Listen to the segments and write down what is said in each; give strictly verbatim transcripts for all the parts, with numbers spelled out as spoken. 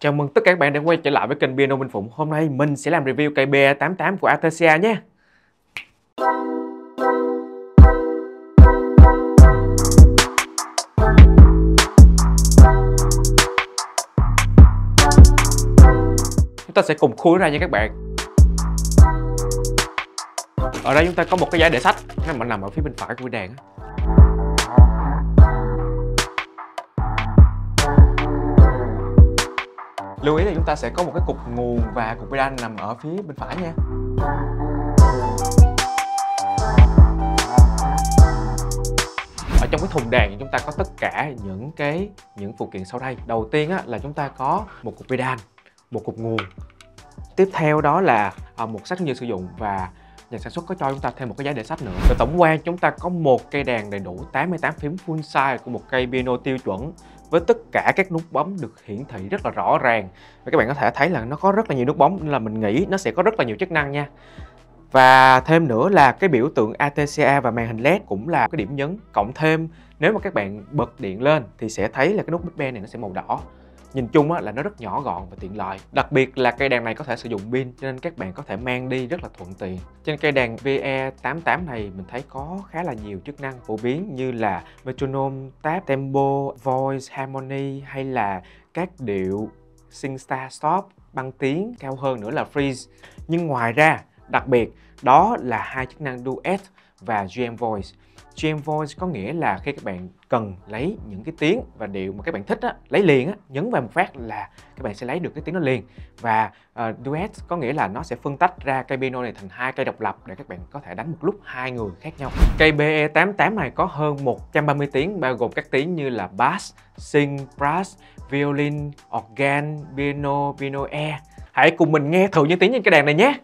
Chào mừng tất cả các bạn đã quay trở lại với kênh Piano Minh Phụng. Hôm nay mình sẽ làm review cây pê e tám tám của Artesia nhé. Chúng ta sẽ cùng khui ra nha các bạn. Ở đây chúng ta có một cái giải để sách, nó nằm ở phía bên phải của cây đàn. Lưu ý là chúng ta sẽ có một cái cục nguồn và cục pedal nằm ở phía bên phải nha. Ở trong cái thùng đàn chúng ta có tất cả những cái những phụ kiện sau đây. Đầu tiên á, là chúng ta có một cục pedal, một cục nguồn. Tiếp theo đó là một sách hướng dẫn sử dụng và nhà sản xuất có cho chúng ta thêm một cái giá để sách nữa. Về tổng quan chúng ta có một cây đàn đầy đủ tám mươi tám phím full size của một cây piano tiêu chuẩn với tất cả các nút bấm được hiển thị rất là rõ ràng. Và các bạn có thể thấy là nó có rất là nhiều nút bấm nên là mình nghĩ nó sẽ có rất là nhiều chức năng nha. Và thêm nữa là cái biểu tượng a tê xê a và màn hình led cũng là cái điểm nhấn. Cộng thêm nếu mà các bạn bật điện lên thì sẽ thấy là cái nút Big Bang này nó sẽ màu đỏ. Nhìn chung là nó rất nhỏ gọn và tiện lợi. Đặc biệt là cây đàn này có thể sử dụng pin cho nên các bạn có thể mang đi rất là thuận tiện. Trên cây đàn pê e tám tám này mình thấy có khá là nhiều chức năng phổ biến như là metronome, tab, tempo, voice, harmony hay là các điệu sing star stop, băng tiếng, cao hơn nữa là freeze. Nhưng ngoài ra đặc biệt đó là hai chức năng duet và giê em voice. giê em voice có nghĩa là khi các bạn cần lấy những cái tiếng và điệu mà các bạn thích á, lấy liền á, nhấn vào một phát là các bạn sẽ lấy được cái tiếng nó liền. Và uh, duet có nghĩa là nó sẽ phân tách ra cây piano này thành hai cây độc lập để các bạn có thể đánh một lúc hai người khác nhau. Cây pê e tám tám này có hơn một trăm ba mươi tiếng bao gồm các tiếng như là bass, sing, brass, violin, organ, piano, piano air. Hãy cùng mình nghe thử những tiếng trên cây đàn này nhé.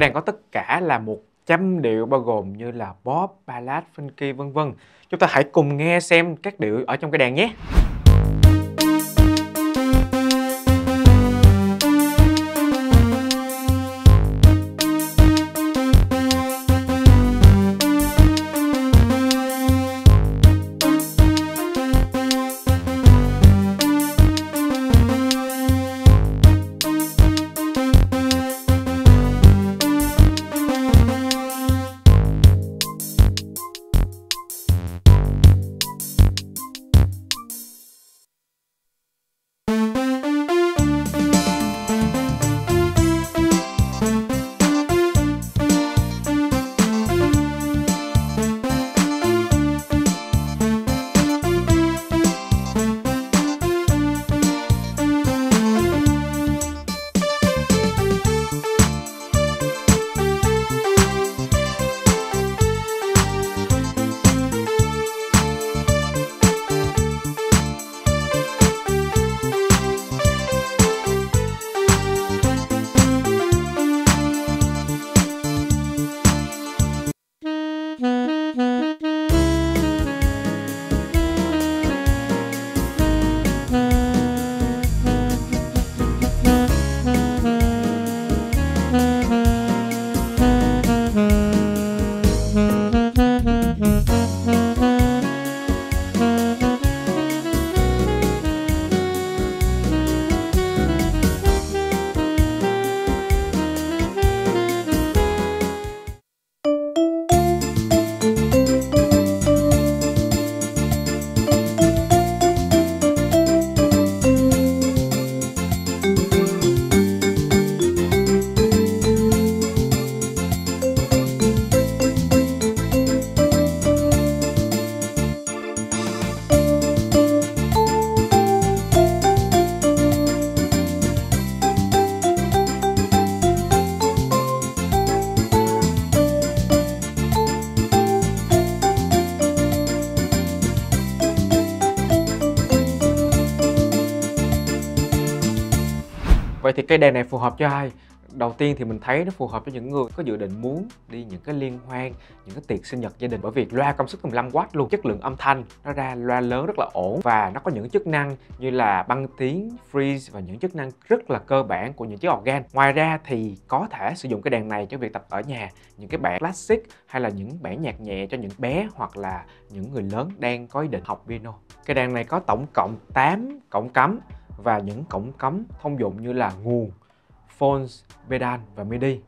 Cái đàn có tất cả là một trăm điệu bao gồm như là pop, ballad, funky vân vân. Chúng ta hãy cùng nghe xem các điệu ở trong cái đàn nhé. Vậy thì cái đàn này phù hợp cho ai? Đầu tiên thì mình thấy nó phù hợp cho những người có dự định muốn đi những cái liên hoan, những cái tiệc sinh nhật gia đình, bởi vì loa công suất mười lăm oát luôn, chất lượng âm thanh nó ra loa lớn rất là ổn và nó có những chức năng như là băng tiếng, freeze và những chức năng rất là cơ bản của những chiếc organ. Ngoài ra thì có thể sử dụng cái đàn này cho việc tập ở nhà, những cái bản classic hay là những bản nhạc nhẹ cho những bé hoặc là những người lớn đang có ý định học piano. Cái đàn này có tổng cộng tám cổng cắm và những cổng cắm thông dụng như là nguồn, phones, pedal và midi.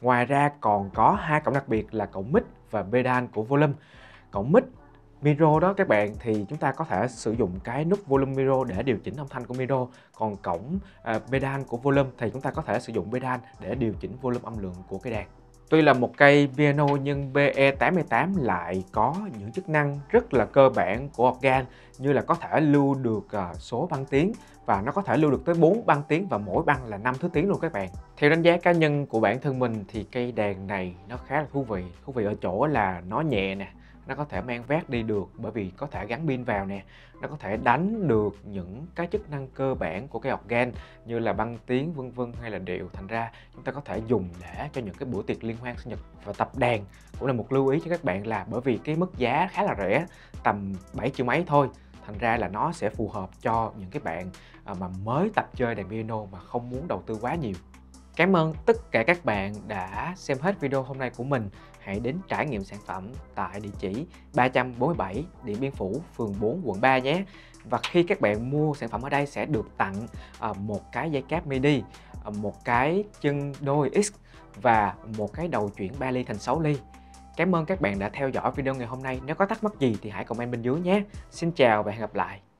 Ngoài ra còn có hai cổng đặc biệt là cổng mic và pedal của volume. Cổng mic miro đó các bạn thì chúng ta có thể sử dụng cái nút volume miro để điều chỉnh âm thanh của miro, còn cổng uh, pedal của volume thì chúng ta có thể sử dụng pedal để điều chỉnh volume âm lượng của cái đàn. Tuy là một cây piano nhưng pê e tám mươi tám lại có những chức năng rất là cơ bản của organ, như là có thể lưu được số băng tiếng và nó có thể lưu được tới bốn băng tiếng và mỗi băng là năm thứ tiếng luôn các bạn. Theo đánh giá cá nhân của bản thân mình thì cây đàn này nó khá là thú vị. Thú vị ở chỗ là nó nhẹ nè, nó có thể mang vác đi được bởi vì có thể gắn pin vào nè, nó có thể đánh được những cái chức năng cơ bản của cái organ như là băng tiếng vân vân hay là điệu, thành ra chúng ta có thể dùng để cho những cái buổi tiệc liên hoan sinh nhật. Và tập đàn cũng là một lưu ý cho các bạn là bởi vì cái mức giá khá là rẻ, tầm bảy triệu mấy thôi, thành ra là nó sẽ phù hợp cho những cái bạn mà mới tập chơi đàn piano mà không muốn đầu tư quá nhiều. Cảm ơn tất cả các bạn đã xem hết video hôm nay của mình. Hãy đến trải nghiệm sản phẩm tại địa chỉ ba bốn bảy Điện Biên Phủ, phường bốn, quận ba nhé. Và khi các bạn mua sản phẩm ở đây sẽ được tặng một cái dây cáp midi, một cái chân đôi X và một cái đầu chuyển ba ly thành sáu ly. Cảm ơn các bạn đã theo dõi video ngày hôm nay. Nếu có thắc mắc gì thì hãy comment bên dưới nhé. Xin chào và hẹn gặp lại.